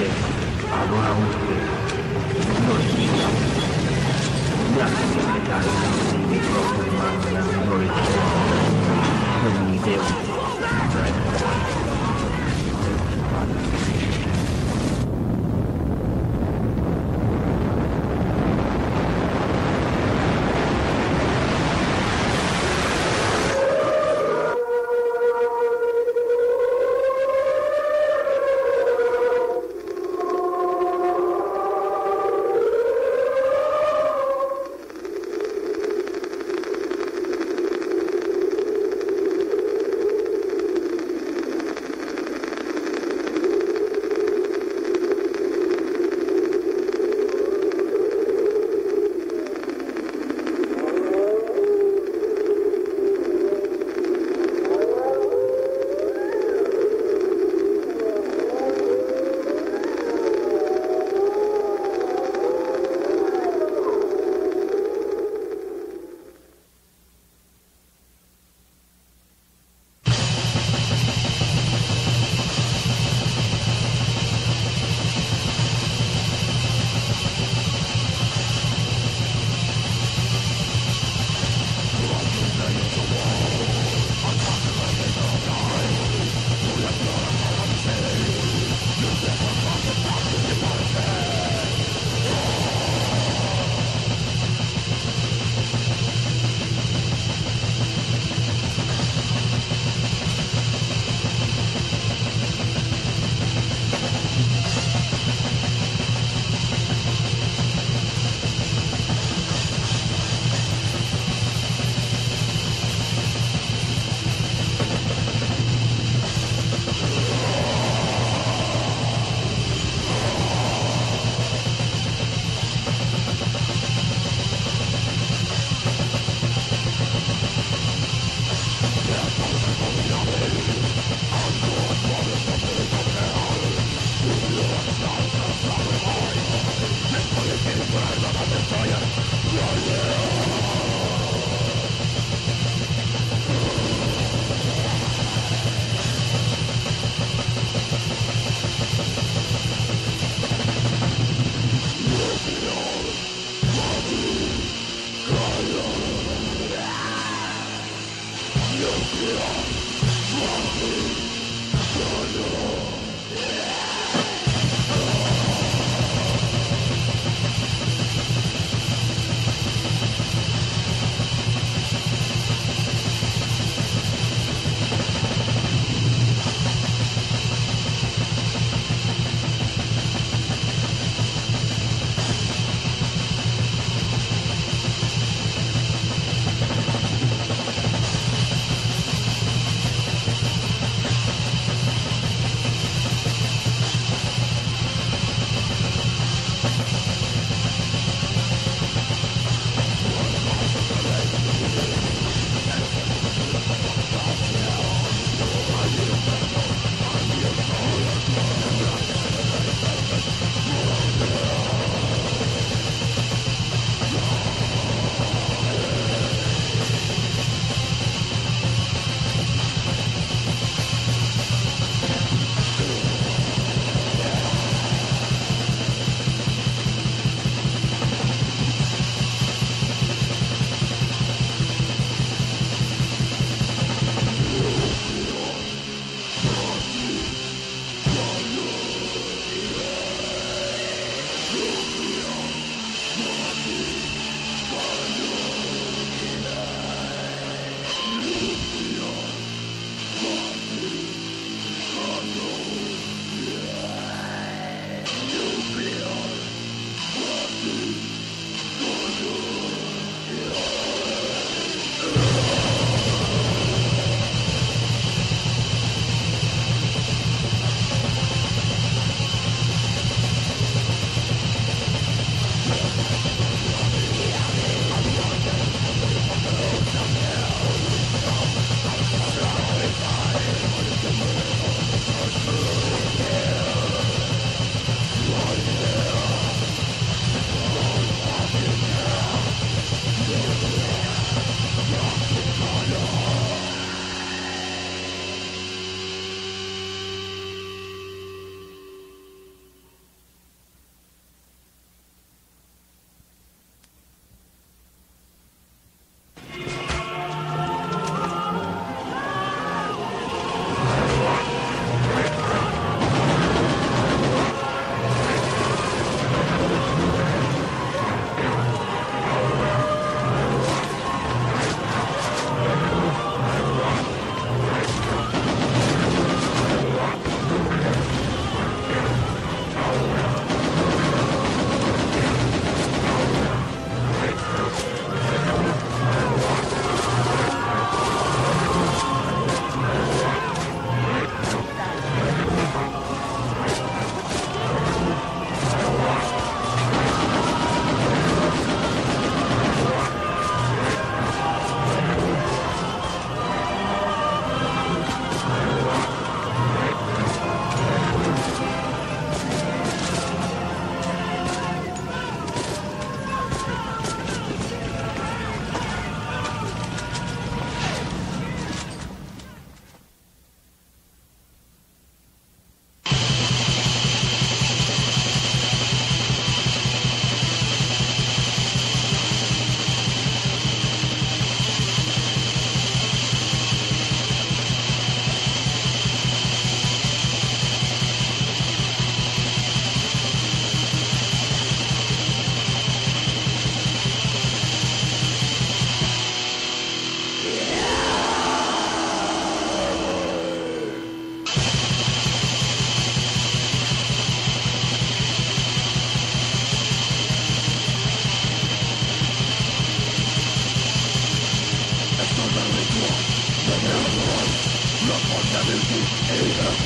usted, adora usted, no es mío. Me hace respetar mi propio hermano, no es mío. No es mi Dios.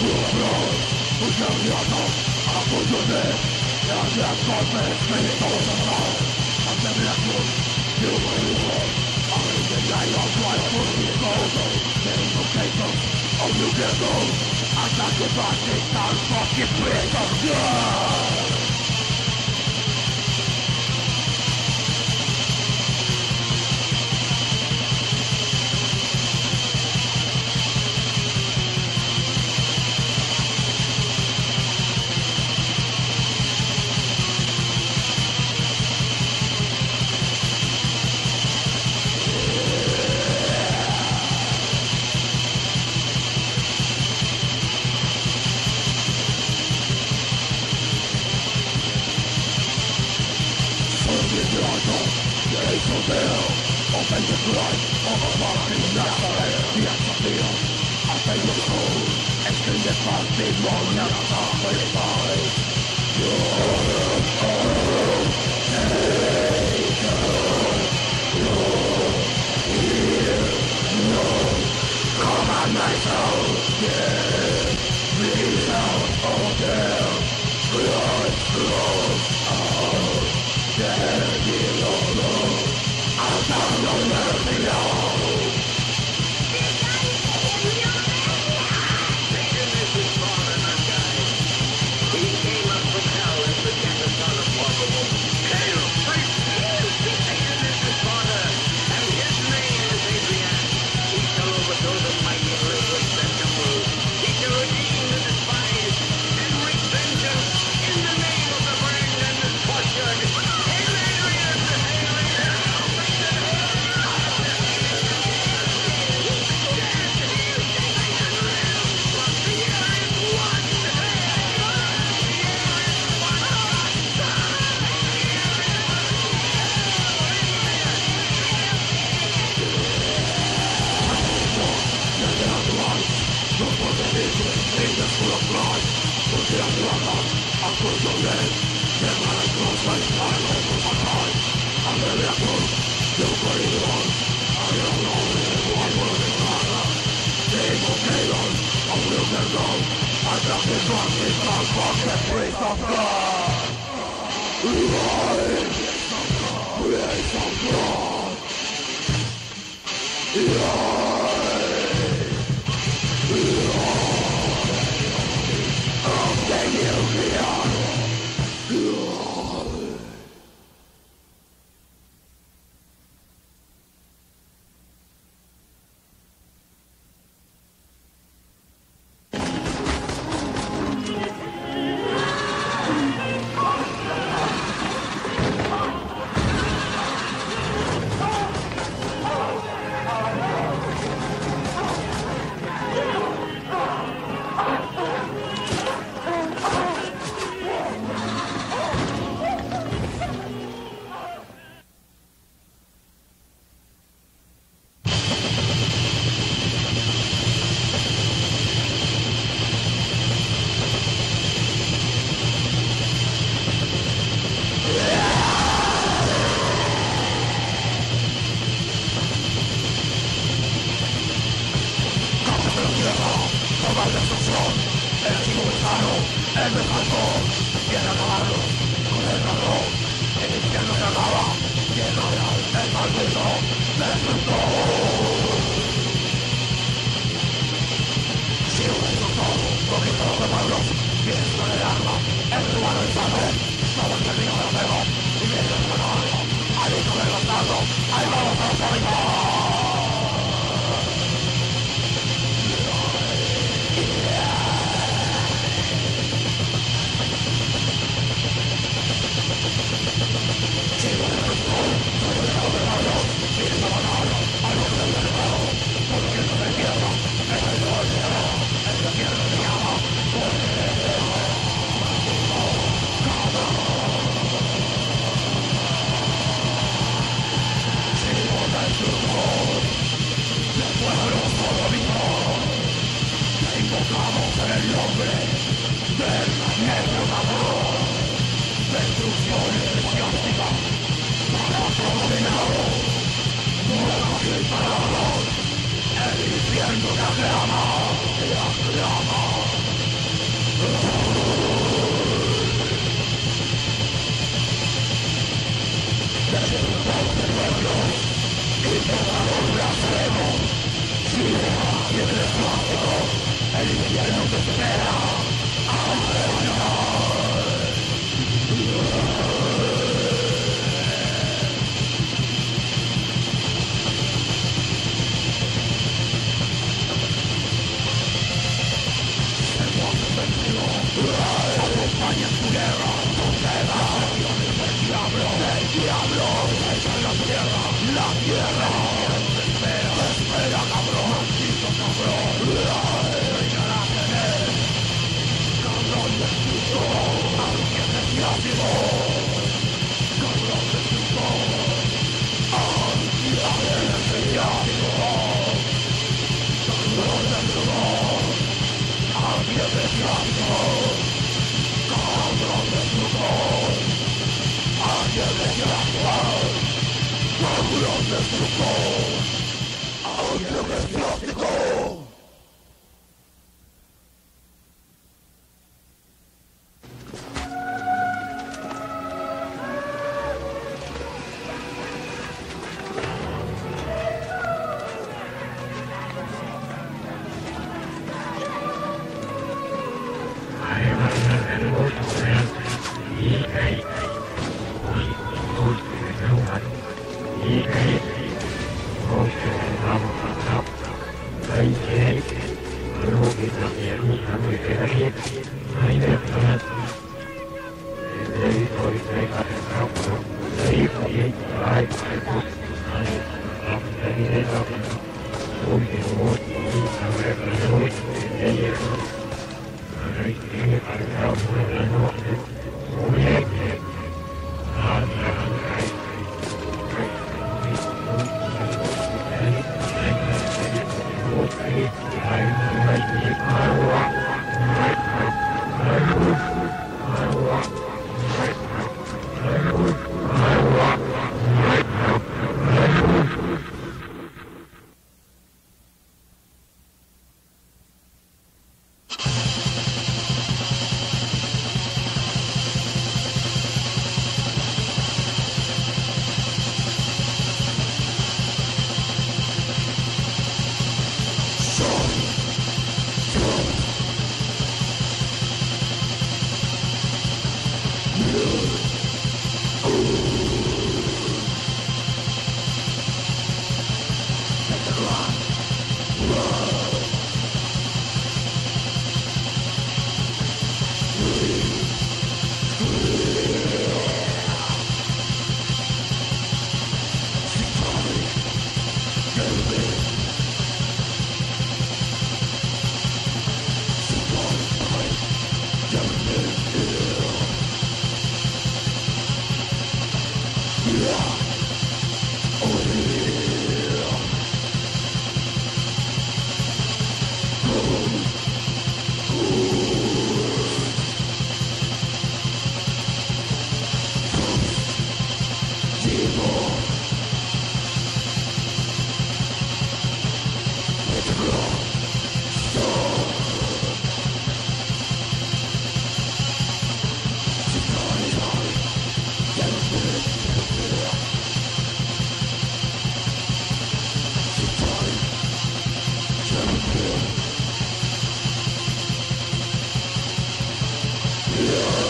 Para el infierno que te amo, España es tu guerra, el diablo, esa es la tierra, espera cabrón, maldito cabrón, echarás en él, cabrón del puto, aunque te seas vivo, cabrón del puto, aunque te seas vivo, cabrón del puto, aunque te seas vivo. Yeah.